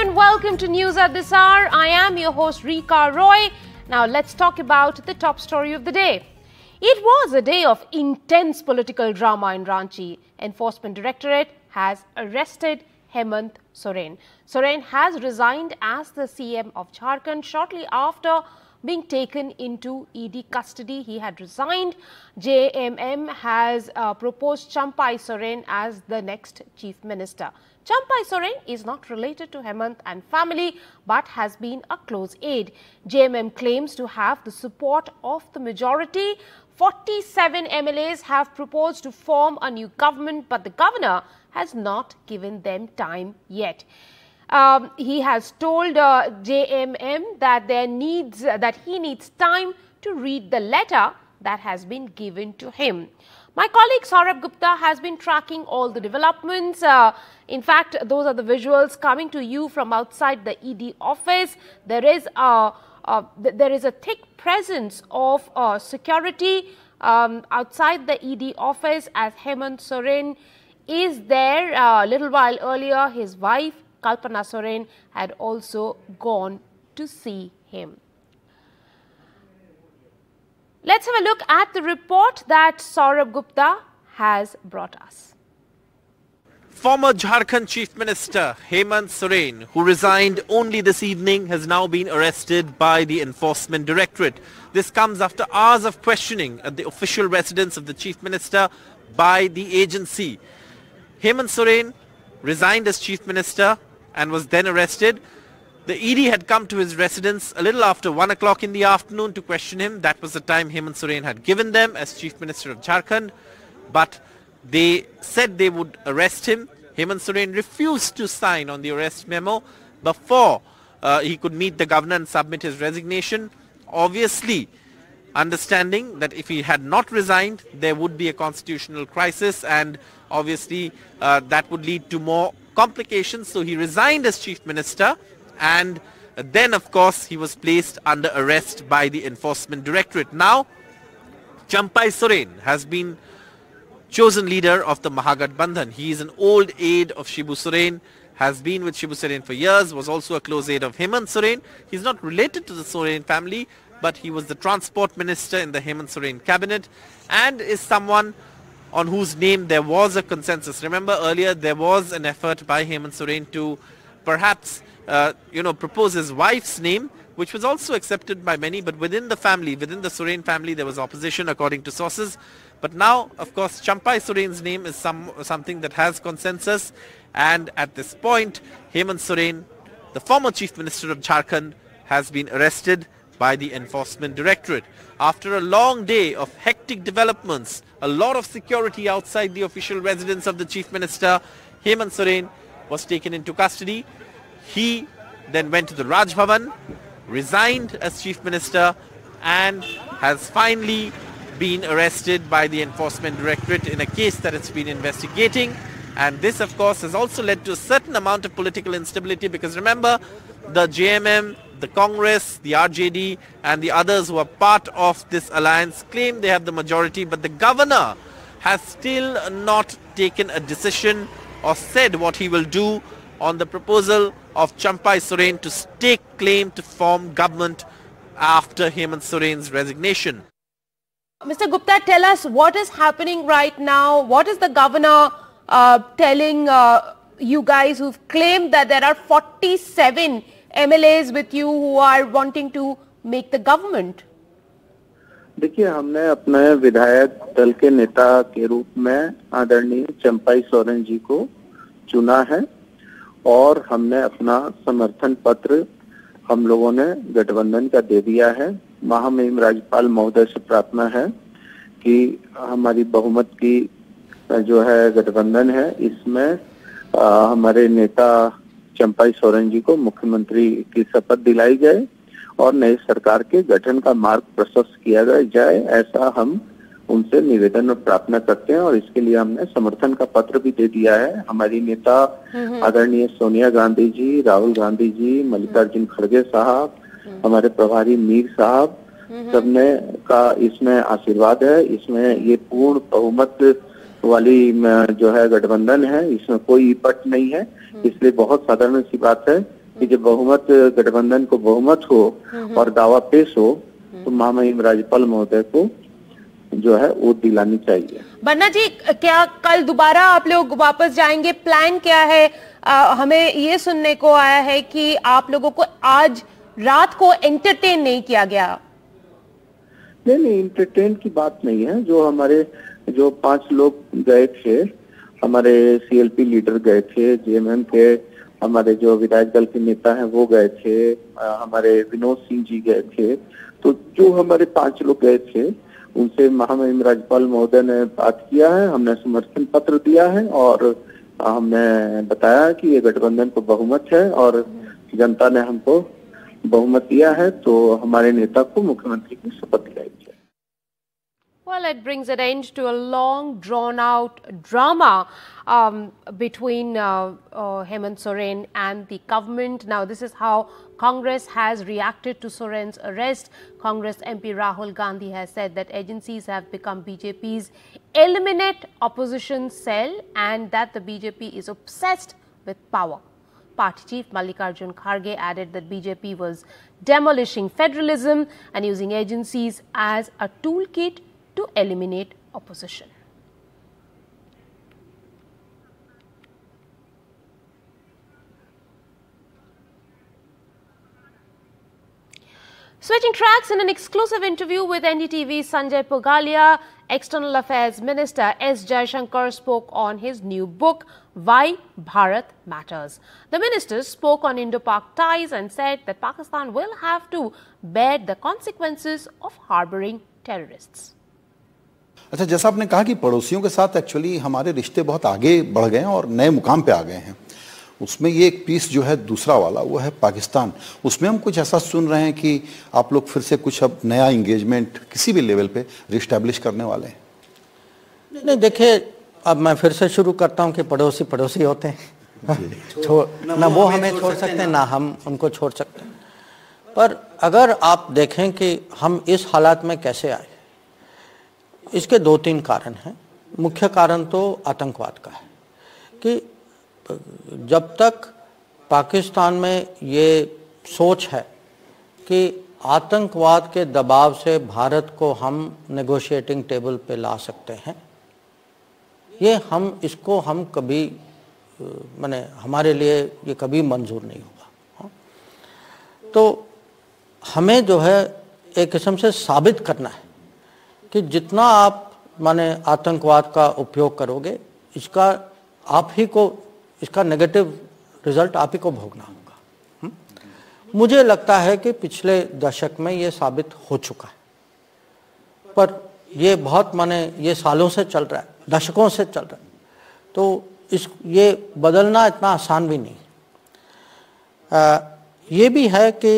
and welcome to News at This Hour. I am your host Rika Roy. Now let's talk about the top story of the day. It was a day of intense political drama in Ranchi. Enforcement Directorate has arrested Hemant Soren. Soren has resigned as the CM of Jharkhand shortly after being taken into ED custody. He had resigned. JMM has proposed Champai Soren as the next chief minister. Champai Soren is not related to Hemant and family but has been a close aide. JMM claims to have the support of the majority. 47 MLAs have proposed to form a new government, but the governor has not given them time yet. He has told JMM that he needs time to read the letter that has been given to him. My colleague Saurabh Gupta has been tracking all the developments. In fact, those are the visuals coming to you from outside the ED office. There is a thick presence of security outside the ED office as Hemant Soren is there. A little while earlier, his wife Kalpana Soren had also gone to see him. Let's have a look at the report that Saurabh Gupta has brought us. Former Jharkhand Chief Minister Hemant Soren, who resigned only this evening, has now been arrested by the Enforcement Directorate. This comes after hours of questioning at the official residence of the Chief Minister by the agency. Hemant Soren resigned as Chief Minister and was then arrested. The ED had come to his residence a little after 1 o'clock in the afternoon to question him. That was the time Hemant Soren had given them as Chief Minister of Jharkhand. But they said they would arrest him. Hemant Soren refused to sign on the arrest memo before he could meet the governor and submit his resignation. Obviously, understanding that if he had not resigned, there would be a constitutional crisis and obviously that would lead to more complications. So he resigned as Chief Minister and then of course he was placed under arrest by the Enforcement Directorate. Now Champai Soren has been chosen leader of the Mahagadbandhan. He is an old aide of Shibu Soren, has been with Shibu Soren for years, was also a close aide of Hemant Soren. He's not related to the Soren family, but he was the transport minister in the Hemant Soren cabinet and is someone on whose name there was a consensus. Remember earlier there was an effort by Hemant Soren to perhaps, propose his wife's name, which was also accepted by many, but within the family, within the Soren family, there was opposition according to sources. But now, of course, Champai Soren's name is something that has consensus, and at this point, Hemant Soren, the former Chief Minister of Jharkhand, has been arrested by the Enforcement Directorate. After a long day of hectic developments, a lot of security outside the official residence of the Chief Minister, Hemant Soren was taken into custody. He then went to the Raj Bhavan, resigned as Chief Minister, and has finally been arrested by the Enforcement Directorate in a case that it's been investigating. And this, of course, has also led to a certain amount of political instability because, remember, the JMM, the Congress, the RJD and the others who are part of this alliance claim they have the majority, but the governor has still not taken a decision or said what he will do on the proposal of Champai Soren to stake claim to form government after Hemant Soren's resignation. Mr. Gupta, tell us what is happening right now. What is the governor telling you guys who've claimed that there are 47 MLAs with you who are wanting to make the government? देखिए हमने अपने विधायक दल के नेता के रूप में आदरणीय चंपाई सोरेन जी को चुना है और हमने अपना समर्थन पत्र हम लोगों ने गठबंधन का दे दिया है। महामहिम राज्यपाल महोदय से प्रार्थना है कि हमारी बहुमत की जो है गठबंधन है इसमें हमारे नेता चंपाई सोरेन जी को मुख्यमंत्री की शपथ दिलाई जाए और नई सरकार के गठन का मार्ग प्रशस्त किया जाए ऐसा हम उनसे निवेदन और प्रार्थना करते हैं और इसके लिए हमने समर्थन का पत्र भी दे दिया है। हमारी नेता आदरणीय सोनिया गांधी जी, राहुल गांधी जी, मल्लिकार्जुन खड़गे साहब, हमारे प्रभारी मीर साहब सबने का इसमें आशीर्वाद है। इसमें ये पूर्ण बहुमत वाली जो है गठबंधन है, इसमें कोई इपट नहीं है, इसलिए बहुत साधारण सी बात है कि जब बहुमत गठबंधन को बहुमत हो और दावा पेश हो तो महामहिम राज्यपाल महोदय को जो है वो दिलानी चाहिए। बन्ना जी, क्या कल दोबारा आप लोग वापस जाएंगे? प्लान क्या है? हमें ये सुनने को आया है कि आप लोगों को आज रात को एंटरटेन नहीं किया गया। नहीं, एंटरटेन की बात नहीं है। जो हमारे जो 5 लोग गए थे, हमारे सीएलपी लीडर गए थे, जेएमएम के हमारे जो विधायक दल के नेता हैं वो गए थे, हमारे विनोद सिंह जी गए थे। तो जो हमारे 5 लोग गए थे उनसे महामहिम राज्यपाल महोदय ने बात किया है, हमने समर्थन पत्र दिया है और हमने बताया कि ये गठबंधन को बहुमत है और जनता ने हमको बहुमत दिया है, तो हमारे नेता को मुख्यमंत्री की शपथ दिलाई जाए। Well, it brings an end to a long, drawn-out drama between Hemant Soren and the government. Now, this is how Congress has reacted to Soren's arrest. Congress MP Rahul Gandhi has said that agencies have become BJP's eliminate opposition cell and that the BJP is obsessed with power. Party chief Mallikarjun Kharge added that BJP was demolishing federalism and using agencies as a toolkit to eliminate opposition. Switching tracks, in an exclusive interview with NDTV, Sanjay Pugalia, External Affairs Minister S. Jai Shankar spoke on his new book, Why Bharat Matters. The minister spoke on Indo-Pak ties and said that Pakistan will have to bear the consequences of harboring terrorists. अच्छा, जैसा आपने कहा कि पड़ोसियों के साथ actually हमारे रिश्ते बहुत आगे बढ़ गए हैं और नए मुकाम पे आ गए हैं, उसमें ये एक पीस जो है दूसरा वाला वो है पाकिस्तान। उसमें हम कुछ ऐसा सुन रहे हैं कि आप लोग फिर से कुछ अब नया इंगेजमेंट किसी भी लेवल पे रिस्टैब्लिश करने वाले हैं। नहीं, देखिए, अब मैं फिर से शुरू करता हूँ कि पड़ोसी पड़ोसी होते हैं, ना वो हमें छोड़ सकते हैं ना हम उनको छोड़ सकते हैं। पर अगर आप देखें कि हम इस हालात में कैसे आए, इसके 2-3 कारण हैं। मुख्य कारण तो आतंकवाद का है कि जब तक पाकिस्तान में ये सोच है कि आतंकवाद के दबाव से भारत को हम नेगोशिएटिंग टेबल पे ला सकते हैं, ये हम इसको हम कभी माने हमारे लिए ये कभी मंजूर नहीं होगा। तो हमें जो है एक किस्म से साबित करना है कि जितना आप माने आतंकवाद का उपयोग करोगे, इसका आप ही को, इसका नेगेटिव रिजल्ट आप ही को भोगना होगा। मुझे लगता है कि पिछले दशक में ये साबित हो चुका है, पर ये बहुत माने ये सालों से चल रहा है, दशकों से चल रहा है, तो इस ये बदलना इतना आसान भी नहीं। ये भी है कि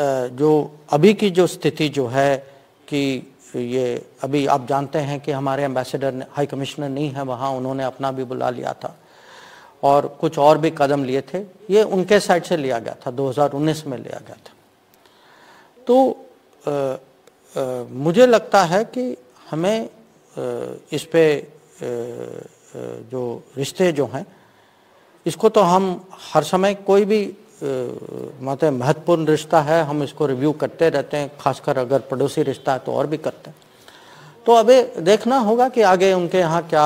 जो अभी की जो स्थिति जो है कि ये अभी आप जानते हैं कि हमारे एम्बेसडर हाई कमिश्नर नहीं है वहाँ, उन्होंने अपना भी बुला लिया था और कुछ और भी कदम लिए थे, ये उनके साइड से लिया गया था, 2019 में लिया गया था। तो मुझे लगता है कि हमें इस पर जो रिश्ते जो हैं इसको तो हम हर समय, कोई भी मतलब महत्वपूर्ण रिश्ता है हम इसको रिव्यू करते रहते हैं, खासकर अगर पड़ोसी रिश्ता है तो और भी करते हैं। तो अबे देखना होगा कि आगे उनके यहाँ क्या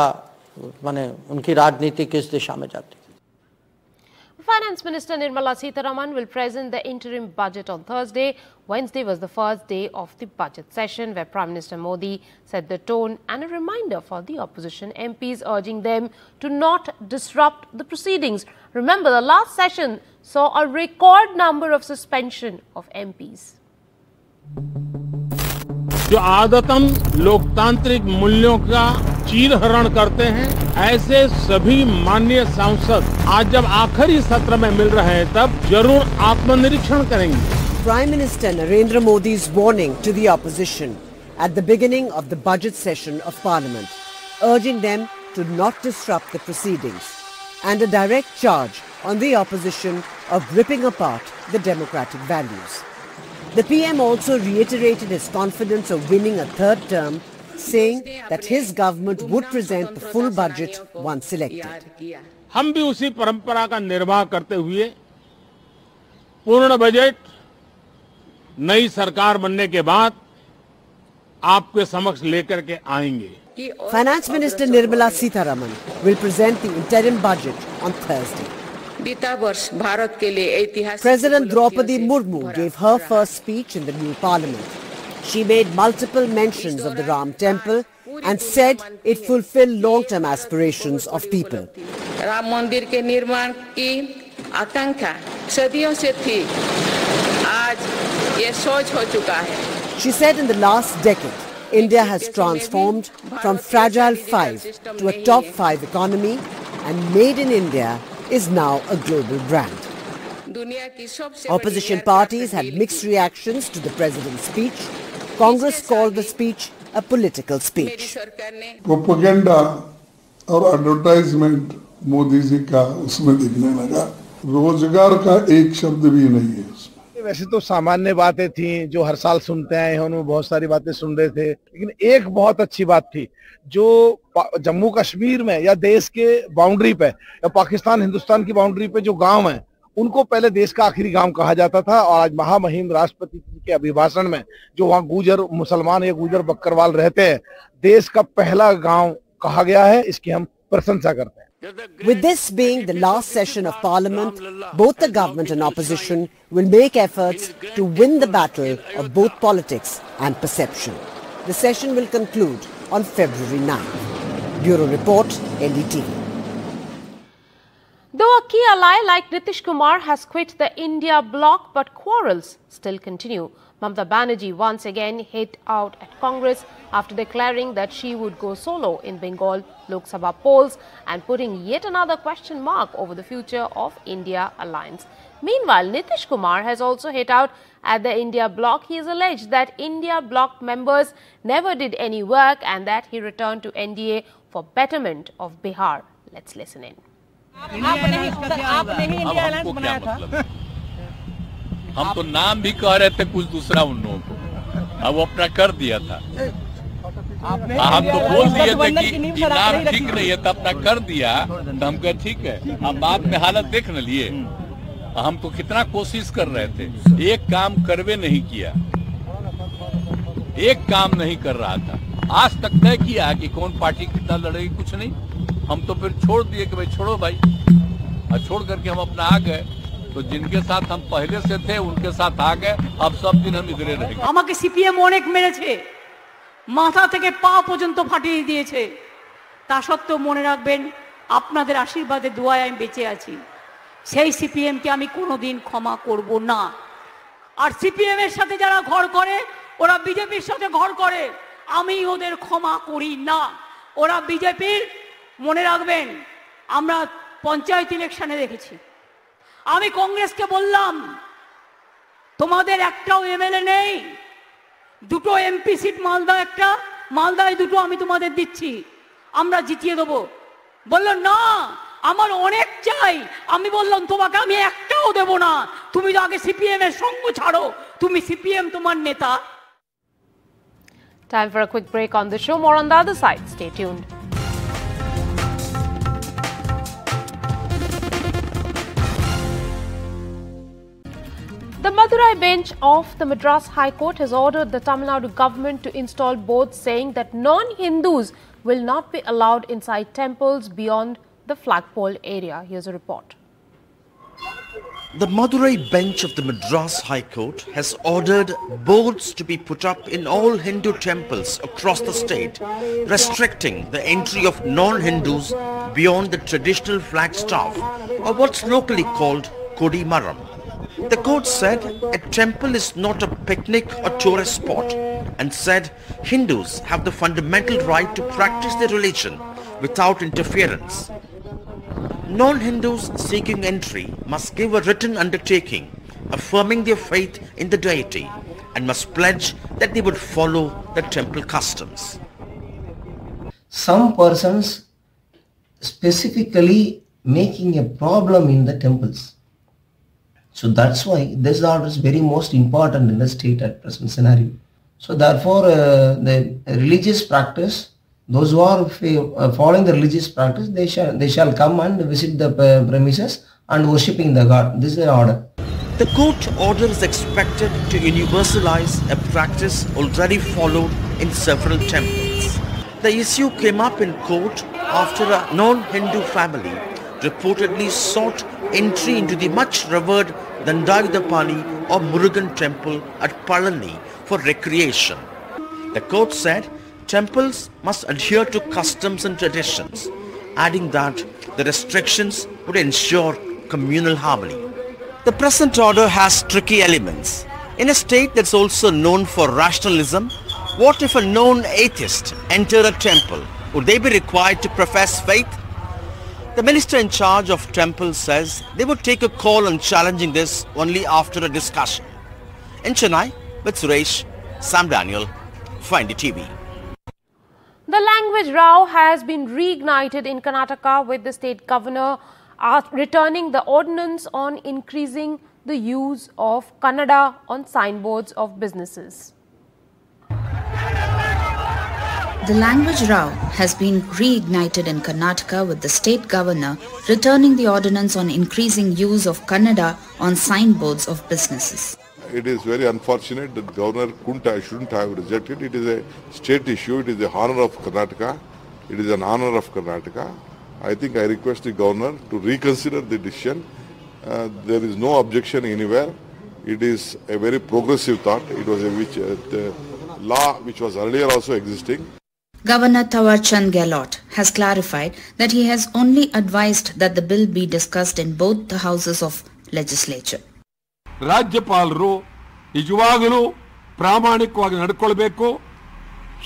माने उनकी राजनीति किस दिशा में जाती है। Finance Minister Nirmala Sitharaman will present the interim budget on Thursday. Wednesday was the first day of the budget session where Prime Minister Modi set the tone and a reminder for the opposition MPs, urging them to not disrupt the proceedings. Remember, the last session saw a record number of suspension of MPs. जो आदतन लोकतांत्रिक मूल्यों का चीरहरण करते हैं, ऐसे सभी माननीय सांसद आज जब आखिरी सत्र में मिल रहे हैं तब जरूर आत्मनिरीक्षण करेंगे। Prime Minister Narendra Modi's warning to the opposition at the beginning of the budget session of Parliament, urging them to not disrupt the proceedings, and a direct charge on the opposition of ripping apart the democratic values. The PM also reiterated his confidence of winning a third term, saying that his government would present the full budget once elected. हम भी उसी परंपरा का निर्वाह करते हुए पूर्ण budget नई सरकार बनने के बाद आपके समक्ष लेकर के आएंगे। Finance Minister Nirmala Sitharaman will present the interim budget on Thursday. President Draupadi Murmu gave her first speech in the new parliament. She made multiple mentions of the Ram Temple and said it fulfilled long-term aspirations of people. Ram Mandir ke nirman ki akanksha sadiyon se thi. Aaj ye soch ho chuka hai. She said in the last decade, India has transformed from fragile 5 to a top 5 economy, and Made in India is now a global brand. Opposition parties had mixed reactions to the President's speech. Congress called the speech a political speech. Propaganda or advertisement Modi ji ka usme dikhne laga. Rozgar ka ek shabd bhi nahi hai. वैसे तो सामान्य बातें थी जो हर साल सुनते हैं, उनमें बहुत सारी बातें सुन रहे थे, लेकिन एक बहुत अच्छी बात थी जो जम्मू कश्मीर में या देश के बाउंड्री पे या पाकिस्तान हिंदुस्तान की बाउंड्री पे जो गांव हैं, उनको पहले देश का आखिरी गांव कहा जाता था, और आज महामहिम राष्ट्रपति जी के अभिभाषण में जो वहाँ गुजर मुसलमान या गुजर बकरवाल रहते हैं, देश का पहला गाँव कहा गया है। इसकी हम प्रशंसा करते हैं। With this being the last session of Parliament, both the government and opposition will make efforts to win the battle of both politics and perception. The session will conclude on February 9th. Bureau Report, NDTV. Though a key ally like Nitish Kumar has quit the India bloc, but quarrels still continue. Mamata Banerjee once again hit out at Congress after declaring that she would go solo in Bengal Lok Sabha polls and putting yet another question mark over the future of India alliance. Meanwhile, Nitish Kumar has also hit out at the India bloc. He has alleged that India bloc members never did any work and that he returned to NDA for betterment of Bihar. Let's listen in. हम तो नाम भी कह रहे थे कुछ दूसरा उन लोगों को, अब वो अपना कर दिया था। हम तो बोल दिए थे कि नाम ठीक नहीं है, तो अपना कर दिया, तो हम कहे ठीक है। अब आपने हालत देख न लिए, हम तो कितना कोशिश कर रहे थे, एक काम करवे नहीं किया, एक काम नहीं कर रहा था। आज तक तय किया कि कौन पार्टी कितना लड़ेगी, कुछ नहीं। हम तो फिर छोड़ दिए कि भाई छोड़ो भाई, और छोड़ करके हम अपना आ गए। तो जिनके साथ हम पहले से थे उनके साथ आ गए, अब सब दिन हम इधरे रहेंगे। हमारे सीपीएम अनेक मेरे माथा থেকে পা পর্যন্ত ফাটিয়ে দিয়েছে, তা সত্ত্বেও মনে রাখবেন আপনাদের আশীর্বাদে দোয়ায় আমি বেঁচে আছি। সেই সিপিএম কে আমি কোনোদিন ক্ষমা করব না। আর সিপিএম এর সাথে যারা ঘর করে ওরা বিজেপির সাথে ঘর করে, আমি ওদের ক্ষমা করি না। ওরা বিজেপির, মনে রাখবেন আমরা পঞ্চায়েত ইলেকশনে দেখেছি। আমি কংগ্রেসকে বললাম তোমাদের একটাও এমএলএ নেই, দুটো এমপি সিট মালদা, একটা মালদায় দুটো আমি তোমাদের দিচ্ছি, আমরা জিতিয়ে দেবো। বললো না আমার অনেক চাই। আমি বললাম তোমাকে আমি একটাও দেব না, তুমি আগে সিপিএম এর সঙ্গ ছাড়ো, তুমি সিপিএম তোমার নেতা। Time for a quick break on the show. More on the other side. Stay tuned. The Madurai bench of the Madras High Court has ordered the Tamil Nadu government to install boards saying that non-Hindus will not be allowed inside temples beyond the flagpole area. Here's a report. The Madurai bench of the Madras High Court has ordered boards to be put up in all Hindu temples across the state, restricting the entry of non-Hindus beyond the traditional flagstaff, or what's locally called Kodi Maram. The court said a temple is not a picnic or tourist spot, and said Hindus have the fundamental right to practice their religion without interference. Non-Hindus seeking entry must give a written undertaking affirming their faith in the deity and must pledge that they would follow the temple customs. Some persons specifically making a problem in the temples. So that's why this order is very most important in the state at present scenario. So therefore the religious practice, those who are following the religious practice, they shall come and visit the premises and worshipping the god. This is the order. The court order is expected to universalize a practice already followed in several temples. The issue came up in court after a non-Hindu family reportedly sought entry into the much revered Dandayudapali or Murugan temple at Palani for recreation. The court said temples must adhere to customs and traditions, adding that the restrictions would ensure communal harmony. The present order has tricky elements. In a state that's also known for rationalism, what if a known atheist entered a temple? Would they be required to profess faith? The minister in charge of temples says they would take a call on challenging this only after a discussion. In Chennai, with Suresh, Sam Daniel, NDTV. The language row has been reignited in Karnataka with the state governor returning the ordinance on increasing the use of Kannada on signboards of businesses. The language row has been reignited in Karnataka with the state governor returning the ordinance on increasing use of Kannada on signboards of businesses. It is very unfortunate that Governor Kunta shouldn't have rejected. It is a state issue. It is the honor of Karnataka. It is an honor of Karnataka. I think I request the governor to reconsider the decision. There is no objection anywhere. It is a very progressive thought. It was the law which was earlier also existing. Governor Tawar Chand Gehlot has clarified that he has only advised that the bill be discussed in both the houses of legislature. Rajyapalaru nijavagalu pramanikavagi nadkolbeku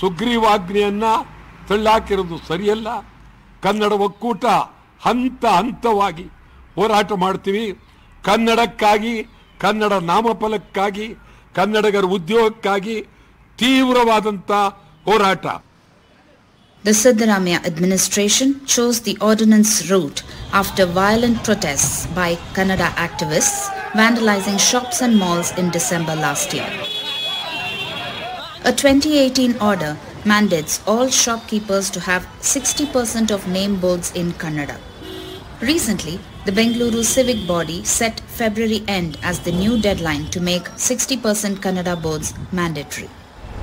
sugrivagneyana tellaakirudu sariyalla. Kannada Okkuta Hanta Hantavagi Horata Martivi Kannada Kagi Kannada Namapalakagi Kannadagar Udyogakagi Tivravadanta Horata. The Siddaramaiah administration chose the ordinance route after violent protests by Kannada activists vandalizing shops and malls in December last year. A 2018 order mandates all shopkeepers to have 60% of name boards in Kannada. Recently, the Bengaluru civic body set February end as the new deadline to make 60% Kannada boards mandatory.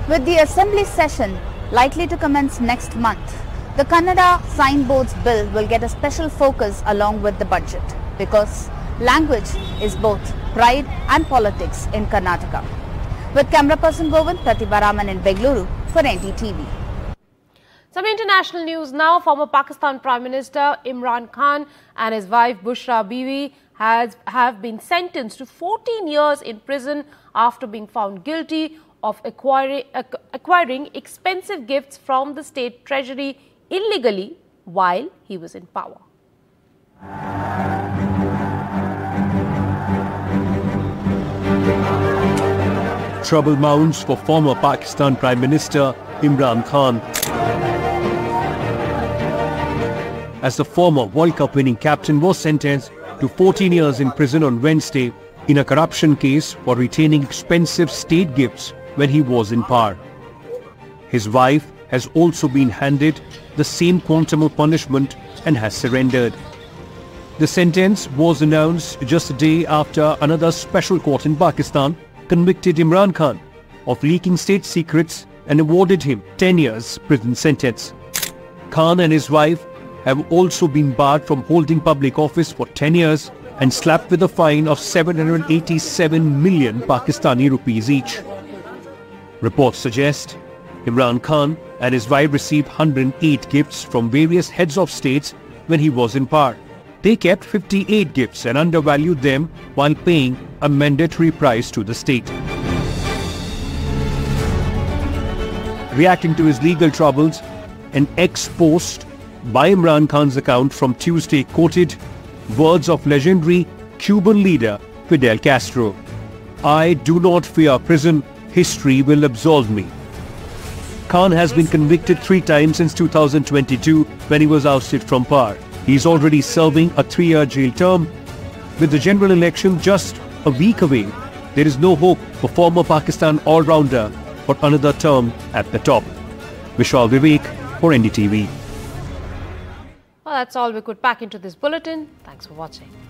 With the assembly session likely to commence next month, the Kannada signboards bill will get a special focus along with the budget, because language is both pride and politics in Karnataka. With camera person Govind, Pratibha Raman in Bengaluru for NDTV. Some international news now. Former Pakistan Prime Minister Imran Khan and his wife Bushra Bibi have been sentenced to 14 years in prison after being found guilty of acquiring expensive gifts from the state treasury illegally while he was in power. Trouble mounts for former Pakistan Prime Minister Imran Khan as the former World Cup winning captain was sentenced to 14 years in prison on Wednesday in a corruption case for retaining expensive state gifts when he was in power. His wife has also been handed the same quantum of punishment and has surrendered. The sentence was announced just a day after another special court in Pakistan convicted Imran Khan of leaking state secrets and awarded him 10 years prison sentence. Khan and his wife have also been barred from holding public office for 10 years and slapped with a fine of 787 million Pakistani rupees each. Reports suggest Imran Khan and his wife received 108 gifts from various heads of states when he was in power. They kept 58 gifts and undervalued them while paying a mandatory price to the state. Reacting to his legal troubles, an ex-post by Imran Khan's account from Tuesday quoted words of legendary Cuban leader Fidel Castro. "I do not fear prison. History will absolve me." Khan has been convicted 3 times since 2022 when he was ousted from power. He is already serving a 3-year jail term. With the general election just a week away, there is no hope for former Pakistan all-rounder for another term at the top. Vishal Vivek for NDTV. Well, that's all we could pack into this bulletin. Thanks for watching.